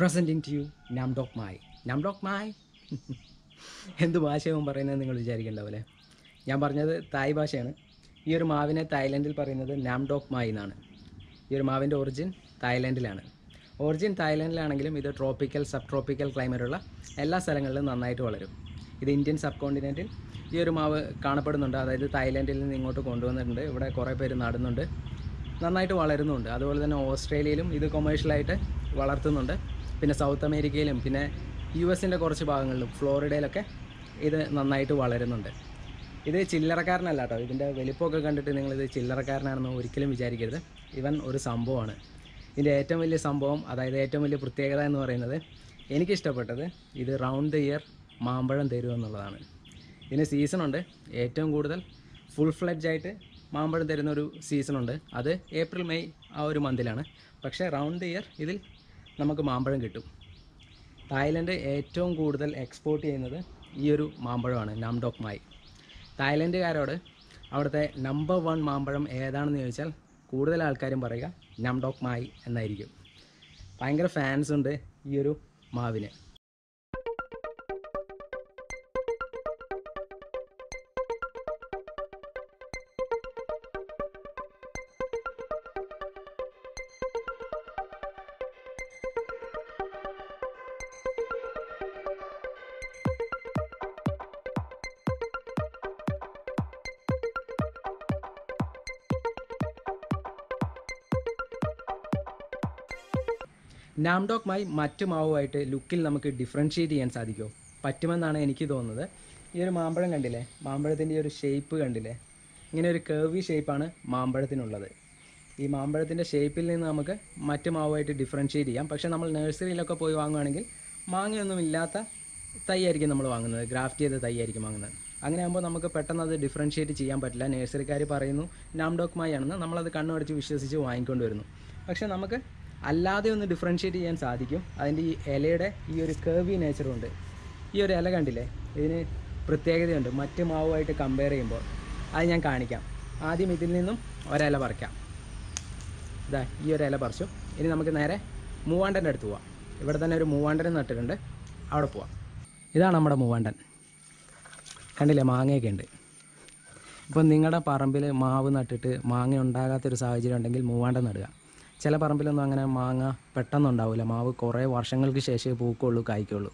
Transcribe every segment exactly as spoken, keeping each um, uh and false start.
presenting to you Nam Dok Mai. Nam Dok Mai. എന്ത് ഭാഷയാവും പറയുന്നത് നിങ്ങൾ വിചാരിക്കണ്ടാവല്ലേ. ഞാൻ പറഞ്ഞത് തായ് ഭാഷയാണ്. ഈ ഒരു മാവിനെ തായ്ലൻഡിൽ പറയുന്നത് നാം ഡോക് മായി എന്നാണ്. ഈ ഒരു മാവിൻ്റെ ഒറിജിൻ തായ്ലൻഡിലാണ്. ഒറിജിൻ തായ്ലൻഡിലാണെങ്കിലും ഇത് ട്രോപ്പിക്കൽ സബ് ട്രോപ്പിക്കൽ ക്ലൈമറ്റുള്ള എല്ലാ സ്ഥലങ്ങളിലും നന്നായിട്ട് വളരും. ഇത് ഇന്ത്യൻ സബ് കോണ്ടിനെൻറ്റിൽ ഈ ഒരു മാവ് കാണപ്പെടുന്നുണ്ട്. അതായത് തായ്ലൻഡിൽ നിന്ന് ഇങ്ങോട്ട് കൊണ്ടുവന്നിട്ടുണ്ട്. ഇവിടെ കുറേ പേര് നടുന്നുണ്ട്, നന്നായിട്ട് വളരുന്നുണ്ട്. അതുപോലെ തന്നെ ഓസ്ട്രേലിയയിലും ഇത് കൊമേഴ്ഷ്യലായിട്ട് വളർത്തുന്നുണ്ട്. പിന്നെ സൗത്ത് അമേരിക്കയിലും പിന്നെ യു എസിൻ്റെ കുറച്ച് ഭാഗങ്ങളിലും ഫ്ലോറിഡയിലൊക്കെ ഇത് നന്നായിട്ട് വളരുന്നുണ്ട്. ഇത് ചില്ലറക്കാരനല്ല കേട്ടോ. ഇതിൻ്റെ വലിപ്പമൊക്കെ കണ്ടിട്ട് നിങ്ങളിത് ചില്ലറക്കാരനാണെന്ന് ഒരിക്കലും വിചാരിക്കരുത്. ഇവൻ ഒരു സംഭവമാണ്. ഇതിൻ്റെ ഏറ്റവും വലിയ സംഭവം, അതായത് ഏറ്റവും വലിയ പ്രത്യേകത എന്ന് പറയുന്നത്, എനിക്കിഷ്ടപ്പെട്ടത് ഇത് റൗണ്ട് ദ ഇയർ മാമ്പഴം തരുമെന്നുള്ളതാണ്. ഇതിന് സീസണുണ്ട്. ഏറ്റവും കൂടുതൽ ഫുൾ ഫ്ലെഡ്ജായിട്ട് മാമ്പഴം തരുന്നൊരു സീസണുണ്ട്. അത് ഏപ്രിൽ മെയ് ആ ഒരു മന്തിലാണ്. പക്ഷേ റൗണ്ട് ദ ഇയർ ഇതിൽ നമുക്ക് മാമ്പഴം കിട്ടും. തായ്ലൻഡ് ഏറ്റവും കൂടുതൽ എക്സ്പോർട്ട് ചെയ്യുന്നത് ഈ ഒരു മാമ്പഴമാണ്, നാം ഡോക് മായി. തായ്ലൻഡുകാരോട് അവിടുത്തെ നമ്പർ വൺ മാമ്പഴം ഏതാണെന്ന് ചോദിച്ചാൽ കൂടുതൽ ആൾക്കാരും പറയുക നാം ഡോക് മായി എന്നായിരിക്കും. ഭയങ്കര ഫാൻസ് ഉണ്ട് ഈ ഒരു മാവിന്. നാം ഡോക് മായി മറ്റു മാവുമായിട്ട് ലുക്കിൽ നമുക്ക് ഡിഫറൻഷ്യേറ്റ് ചെയ്യാൻ സാധിക്കുമോ? പറ്റുമെന്നാണ് എനിക്ക് തോന്നുന്നത്. ഈ ഒരു മാമ്പഴം കണ്ടില്ലേ, മാമ്പഴത്തിൻ്റെ ഈ ഒരു ഷേപ്പ് കണ്ടില്ലേ, ഇങ്ങനെ ഒരു കർവി ഷേപ്പാണ് മാമ്പഴത്തിനുള്ളത്. ഈ മാമ്പഴത്തിൻ്റെ ഷേപ്പിൽ നിന്ന് നമുക്ക് മറ്റു മാവുമായിട്ട് ഡിഫറൻഷ്യേറ്റ് ചെയ്യാം. പക്ഷേ നമ്മൾ നഴ്സറിയിലൊക്കെ പോയി വാങ്ങുകയാണെങ്കിൽ മാങ്ങയൊന്നും ഇല്ലാത്ത തൈ ആയിരിക്കും നമ്മൾ വാങ്ങുന്നത്, ഗ്രാഫ്റ്റ് ചെയ്ത തൈ ആയിരിക്കും വാങ്ങുന്നത്. അങ്ങനെ ആകുമ്പോൾ നമുക്ക് പെട്ടെന്ന് അത് ഡിഫറൻഷ്യേറ്റ് ചെയ്യാൻ പറ്റില്ല. നഴ്സറിക്കാർ പറയുന്നു നാം ഡോക് മായി ആണെന്ന്, നമ്മളത് കണ്ണുമടിച്ച് വിശ്വസിച്ച് വാങ്ങിക്കൊണ്ട് വരുന്നു. പക്ഷേ നമുക്ക് അല്ലാതെ ഒന്ന് ഡിഫറൻഷ്യേറ്റ് ചെയ്യാൻ സാധിക്കും. അതിൻ്റെ ഈ ഇലയുടെ ഈ ഒരു കർവി നേച്ചറുണ്ട്. ഈ ഒരു ഇല കണ്ടില്ലേ, ഇതിന് പ്രത്യേകതയുണ്ട് മറ്റ് മാവുമായിട്ട് കമ്പയർ ചെയ്യുമ്പോൾ. അത് ഞാൻ കാണിക്കാം. ആദ്യം ഇതിൽ നിന്നും ഒരില പറിക്കാം. ഇതാ, ഈ ഒരു ഇല പറിച്ചു. ഇനി നമുക്ക് നേരെ മൂവാണ്ടൻ്റെ അടുത്ത് പോവാം. ഇവിടെ തന്നെ ഒരു മൂവാണ്ടൻ നട്ടിട്ടുണ്ട്, അവിടെ പോവാം. ഇതാണ് നമ്മുടെ മൂവാണ്ടൻ. കണ്ടില്ലേ, മാങ്ങയൊക്കെ ഉണ്ട്. ഇപ്പം നിങ്ങളുടെ പറമ്പിൽ മാവ് നട്ടിട്ട് മാങ്ങ ഉണ്ടാകാത്തൊരു സാഹചര്യം ഉണ്ടെങ്കിൽ മൂവാണ്ടൻ നടുക. ചില പറമ്പിലൊന്നും അങ്ങനെ മാങ്ങ പെട്ടെന്നുണ്ടാവില്ല, മാവ് കുറേ വർഷങ്ങൾക്ക് ശേഷമേ പൂക്കുള്ളൂ, കായ്ക്കുള്ളൂ.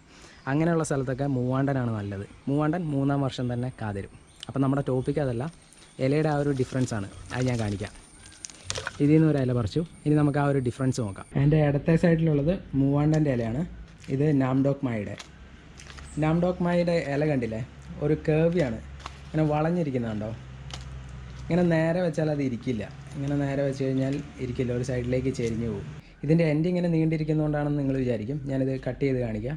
അങ്ങനെയുള്ള സ്ഥലത്തൊക്കെ മൂവാണ്ടനാണ് നല്ലത്. മൂവാണ്ടൻ മൂന്നാം വർഷം തന്നെ കാതരും. അപ്പം നമ്മുടെ ടോപ്പിക്ക് അതല്ല, ഇലയുടെ ആ ഒരു ഡിഫറൻസാണ്. അത് ഞാൻ കാണിക്കാം. ഇതിൽ നിന്ന് ഒരു ഇല പറിച്ചു. ഇനി നമുക്ക് ആ ഒരു ഡിഫറൻസ് നോക്കാം. എൻ്റെ ഇടത്തെ സൈഡിലുള്ളത് മൂവാണ്ടൻ്റെ ഇലയാണ്. ഇത് നാം ഡോക് മായിയുടെ. നാം ഡോക് മായിയുടെ ഇല കണ്ടില്ലേ, ഒരു കർവിയാണ്. അങ്ങനെ വളഞ്ഞിരിക്കുന്നുണ്ടോ? ഇങ്ങനെ നേരെ വെച്ചാൽ അത് ഇരിക്കില്ല. ഇങ്ങനെ നേരെ വെച്ച് കഴിഞ്ഞാൽ ഇരിക്കില്ല, ഒരു സൈഡിലേക്ക് ചെരിഞ്ഞു പോകും. ഇതിൻ്റെ എൻഡ് ഇങ്ങനെ നീണ്ടിരിക്കുന്നതുകൊണ്ടാണെന്ന് നിങ്ങൾ വിചാരിക്കും. ഞാനിത് കട്ട് ചെയ്ത് കാണിക്കാം.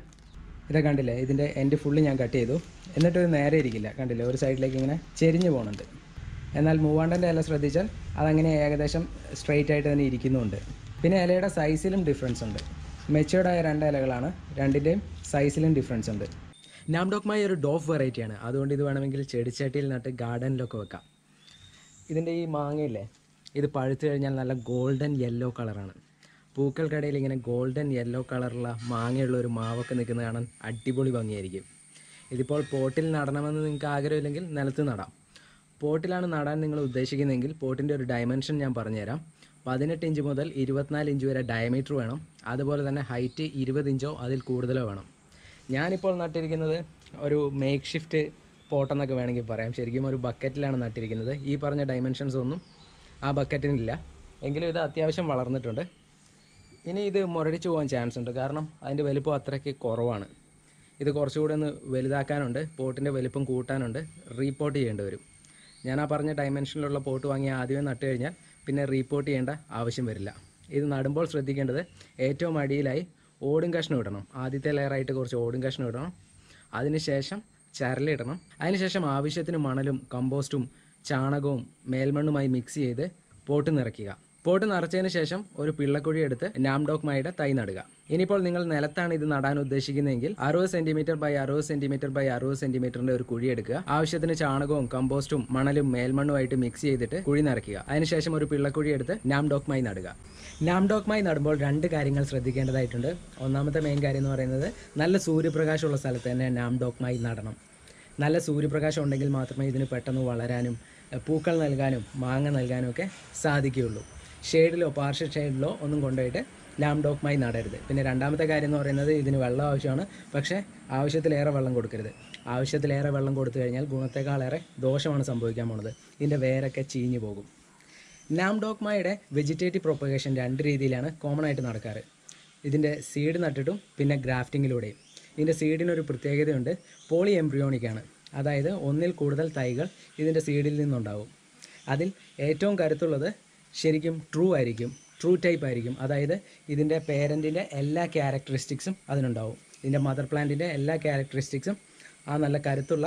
ഇതൊക്കെ കണ്ടില്ലേ, ഇതിൻ്റെ എൻഡ് ഫുള്ള് ഞാൻ കട്ട് ചെയ്തു. എന്നിട്ട് ഇത് നേരെ ഇരിക്കില്ല, കണ്ടില്ലേ, ഒരു സൈഡിലേക്ക് ഇങ്ങനെ ചെരിഞ്ഞു പോകുന്നുണ്ട്. എന്നാൽ മൂവാണ്ടൻ്റെ ഇല ശ്രദ്ധിച്ചാൽ അതങ്ങനെ ഏകദേശം സ്ട്രെയിറ്റ് ആയിട്ട് തന്നെ ഇരിക്കുന്നുണ്ട്. പിന്നെ ഇലയുടെ സൈസിലും ഡിഫറൻസ് ഉണ്ട്. മെച്ചുവേർഡായ രണ്ട് ഇലകളാണ്, രണ്ടിൻ്റെയും സൈസിലും ഡിഫറൻസ് ഉണ്ട്. നാം ഡോക് മായി ഒരു ഡോഫ് വെറൈറ്റിയാണ്. അതുകൊണ്ട് ഇത് വേണമെങ്കിൽ ചെടിച്ചട്ടിയിൽ നട്ട് ഗാർഡനിലൊക്കെ വെക്കാം. ഇതിൻ്റെ ഈ മാങ്ങയില്ലേ, ഇത് പഴുത്തു കഴിഞ്ഞാൽ നല്ല ഗോൾഡൻ യെല്ലോ കളറാണ്. പൂക്കൾക്കിടയിൽ ഇങ്ങനെ ഗോൾഡൻ യെല്ലോ കളറുള്ള മാങ്ങയുള്ള ഒരു മാവൊക്കെ നിൽക്കുന്നത് കാണാൻ അടിപൊളി ഭംഗിയായിരിക്കും. ഇതിപ്പോൾ പോട്ടിൽ നടണമെന്ന് നിങ്ങൾക്ക് ആഗ്രഹമില്ലെങ്കിൽ നിലത്ത് നടാം. പോട്ടിലാണ് നടാൻ നിങ്ങൾ ഉദ്ദേശിക്കുന്നതെങ്കിൽ പോട്ടിൻ്റെ ഒരു ഡയമെൻഷൻ ഞാൻ പറഞ്ഞുതരാം. പതിനെട്ട് ഇഞ്ച് മുതൽ ഇരുപത്തിനാല് ഇഞ്ച് വരെ ഡയമീറ്റർ വേണം. അതുപോലെ തന്നെ ഹൈറ്റ് ഇരുപത് ഇഞ്ചോ അതിൽ കൂടുതലോ വേണം. ഞാനിപ്പോൾ നട്ടിരിക്കുന്നത് ഒരു മേക്ക് ഷിഫ്റ്റ് പോട്ടെന്നൊക്കെ വേണമെങ്കിൽ പറയാം. ശരിക്കും ഒരു ബക്കറ്റിലാണ് നട്ടിരിക്കുന്നത്. ഈ പറഞ്ഞ ഡയമെൻഷൻസ് ഒന്നും ആ ബക്കറ്റിനില്ല, എങ്കിലും ഇത് അത്യാവശ്യം വളർന്നിട്ടുണ്ട്. ഇനി ഇത് മുരടിച്ചു പോകാൻ ചാൻസ് ഉണ്ട്, കാരണം അതിൻ്റെ വലിപ്പം അത്രയ്ക്ക് കുറവാണ്. ഇത് കുറച്ചുകൂടെ ഒന്ന് വലുതാക്കാനുണ്ട്, പോട്ടിൻ്റെ വലിപ്പം കൂട്ടാനുണ്ട്, റീപോട്ട് ചെയ്യേണ്ടി വരും. ഞാൻ ആ പറഞ്ഞ ഡയമെൻഷനിലുള്ള പോട്ട് വാങ്ങി ആദ്യമേ നട്ടു കഴിഞ്ഞാൽ പിന്നെ റീപോട്ട് ചെയ്യേണ്ട ആവശ്യം വരില്ല. ഇത് നടുമ്പോൾ ശ്രദ്ധിക്കേണ്ടത് ഏറ്റവും അടിയിലായി ഓടും കഷ്ണം ഇടണം. ആദ്യത്തെ ലെയറായിട്ട് കുറച്ച് ഓടും കഷ്ണം ഇടണം. അതിനുശേഷം ചരലിടണം. അതിനുശേഷം ആവശ്യത്തിന് മണലും കമ്പോസ്റ്റും ചാണകവും മേൽമണ്ണുമായി മിക്സ് ചെയ്ത് പോട്ട് നിറയ്ക്കുക. പോട്ട് നിറച്ചതിന് ശേഷം ഒരു പിള്ളക്കുഴി എടുത്ത് നാം ഡോക് മായിയുടെ തൈ നടുക. ഇനിപ്പോൾ നിങ്ങൾ നിലത്താണ് ഇത് നടാൻ ഉദ്ദേശിക്കുന്നതെങ്കിൽ അറുപത് സെന്റിമീറ്റർ ബൈ അറുപത് സെന്റിമീറ്റർ ബൈ അറുപത് സെന്റിമീറ്ററിന്റെ ഒരു കുഴി എടുക്കുക. ആവശ്യത്തിന് ചാണകവും കമ്പോസ്റ്റും മണലും മേൽമണ്ണുമായിട്ട് മിക്സ് ചെയ്തിട്ട് കുഴി നിറയ്ക്കുക. അതിനുശേഷം ഒരു പിള്ളക്കുഴി എടുത്ത് നാം ഡോക് മായി നടുക. നാം ഡോക് മായി നടുമ്പോൾ രണ്ട് കാര്യങ്ങൾ ശ്രദ്ധിക്കേണ്ടതായിട്ടുണ്ട്. ഒന്നാമത്തെ മെയിൻ കാര്യം എന്ന് പറയുന്നത് നല്ല സൂര്യപ്രകാശമുള്ള സ്ഥലത്ത് തന്നെ നാം ഡോക് മായി നടണം. നല്ല സൂര്യപ്രകാശം ഉണ്ടെങ്കിൽ മാത്രമേ ഇതിന് പെട്ടെന്ന് വളരാനും പൂക്കൾ നൽകാനും മാങ്ങ നൽകാനും ഒക്കെ സാധിക്കുകയുള്ളൂ. ഷെയ്ഡിലോ പാർഷ്യൽ ഷെയ്ഡിലോ ഒന്നും കൊണ്ടുപോയിട്ട് നാം ഡോക് മായി നടരുത്. പിന്നെ രണ്ടാമത്തെ കാര്യം എന്ന് പറയുന്നത് ഇതിന് വെള്ളം ആവശ്യമാണ്, പക്ഷേ ആവശ്യത്തിലേറെ വെള്ളം കൊടുക്കരുത്. ആവശ്യത്തിലേറെ വെള്ളം കൊടുത്തു കഴിഞ്ഞാൽ ഗുണത്തെക്കാളേറെ ദോഷമാണ് സംഭവിക്കാൻ പോണത്. ഇതിൻ്റെ വേരൊക്കെ ചീഞ്ഞു പോകും. നാം ഡോക് മായിയുടെ വെജിറ്റേറ്റീവ് പ്രൊപ്പഗേഷൻ രണ്ട് രീതിയിലാണ് കോമൺ ആയിട്ട് നടക്കാറ്. ഇതിൻ്റെ സീഡ് നട്ടിട്ടും പിന്നെ ഗ്രാഫ്റ്റിങ്ങിലൂടെയും. ഇതിൻ്റെ സീഡിനൊരു പ്രത്യേകതയുണ്ട്, പോളി എംബ്രിയോണിക്കാണ്. അതായത് ഒന്നിൽ കൂടുതൽ തൈകൾ ഇതിൻ്റെ സീഡിൽ നിന്നുണ്ടാവും. അതിൽ ഏറ്റവും കരുത്തുള്ളത് ശരിക്കും ട്രൂ ആയിരിക്കും, ട്രൂ ടൈപ്പ് ആയിരിക്കും. അതായത് ഇതിൻ്റെ പേരൻറ്റിൻ്റെ എല്ലാ ക്യാരക്ടറിസ്റ്റിക്സും അതിനുണ്ടാവും. ഇതിൻ്റെ മദർ പ്ലാന്റിൻ്റെ എല്ലാ ക്യാരക്ടറിസ്റ്റിക്സും ആ നല്ല കരുത്തുള്ള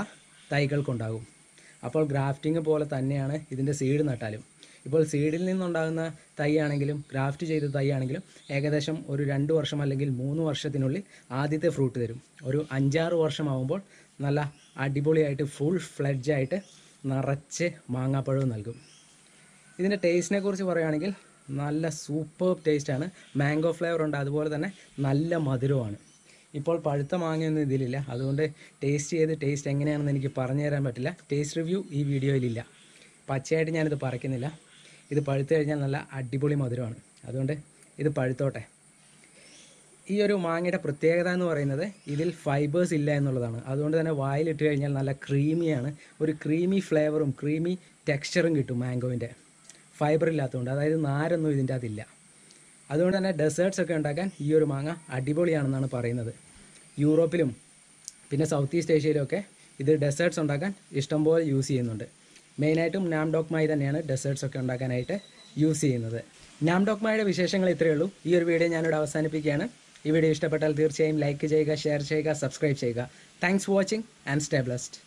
തൈകൾക്കുണ്ടാകും. അപ്പോൾ ഗ്രാഫ്റ്റിംഗ് പോലെ തന്നെയാണ് ഇതിൻ്റെ സീഡ് നട്ടാലും. ഇപ്പോൾ സീഡിൽ നിന്നുണ്ടാകുന്ന തൈ ആണെങ്കിലും ഗ്രാഫ്റ്റ് ചെയ്ത തൈ ആണെങ്കിലും ഏകദേശം ഒരു രണ്ട് വർഷം അല്ലെങ്കിൽ മൂന്ന് വർഷത്തിനുള്ളിൽ ആദ്യത്തെ ഫ്രൂട്ട് തരും. ഒരു അഞ്ചാറ് വർഷമാകുമ്പോൾ നല്ല അടിപൊളിയായിട്ട് ഫുൾ ഫ്ലെഡ്ജായിട്ട് നിറച്ച് മാങ്ങാപ്പഴവും നൽകും. ഇതിൻ്റെ ടേസ്റ്റിനെ കുറിച്ച് പറയുകയാണെങ്കിൽ നല്ല സൂപ്പർ ടേസ്റ്റാണ്. മാംഗോ ഫ്ലേവർ ഉണ്ട്, അതുപോലെ തന്നെ നല്ല മധുരവുമാണ്. ഇപ്പോൾ പഴുത്ത മാങ്ങയൊന്നും ഇതിലില്ല, അതുകൊണ്ട് ടേസ്റ്റ് ചെയ്ത് ടേസ്റ്റ് എങ്ങനെയാണെന്ന് എനിക്ക് പറഞ്ഞു തരാൻ പറ്റില്ല. ടേസ്റ്റ് റിവ്യൂ ഈ വീഡിയോയിലില്ല. പച്ചയായിട്ട് ഞാനിത് പറിക്കുന്നില്ല. ഇത് പഴുത്തു കഴിഞ്ഞാൽ നല്ല അടിപൊളി മധുരമാണ്, അതുകൊണ്ട് ഇത് പഴുത്തോട്ടെ. ഈ ഒരു മാങ്ങയുടെ പ്രത്യേകത എന്ന് പറയുന്നത് ഇതിൽ ഫൈബേഴ്സ് ഇല്ല എന്നുള്ളതാണ്. അതുകൊണ്ട് തന്നെ വായിലിട്ട് കഴിഞ്ഞാൽ നല്ല ക്രീമിയാണ്. ഒരു ക്രീമി ഫ്ലേവറും ക്രീമി ടെക്സ്ചറും കിട്ടും മാംഗോവിൻ്റെ. ഫൈബർ ഇല്ലാത്തതുകൊണ്ട്, അതായത് നാരൊന്നും ഇതിൻ്റെ അതില്ല. അതുകൊണ്ട് തന്നെ ഡെസേർട്ട്സൊക്കെ ഉണ്ടാക്കാൻ ഈ ഒരു മാങ്ങ അടിപൊളിയാണെന്നാണ് പറയുന്നത്. യൂറോപ്പിലും പിന്നെ സൗത്ത് ഈസ്റ്റ് ഏഷ്യയിലുമൊക്കെ ഇത് ഡെസേർട്ട്സ് ഉണ്ടാക്കാൻ ഇഷ്ടംപോലെ യൂസ് ചെയ്യുന്നുണ്ട്. മെയിനായിട്ടും നാം ഡോക് മായി തന്നെയാണ് ഡെസേർട്ട്സൊക്കെ ഉണ്ടാക്കാനായിട്ട് യൂസ് ചെയ്യുന്നത്. നാം ഡോക് മായിയുടെ വിശേഷങ്ങൾ ഇത്രയേ ഉള്ളൂ. ഈ ഒരു വീഡിയോ ഞാനിവിടെ അവസാനിപ്പിക്കുകയാണ്. ഈ വീഡിയോ ഇഷ്ടപ്പെട്ടാൽ തീർച്ചയായും ലൈക്ക് ചെയ്യുക, ഷെയർ ചെയ്യുക, സബ്സ്ക്രൈബ് ചെയ്യുക. Thanks for watching and stay blessed.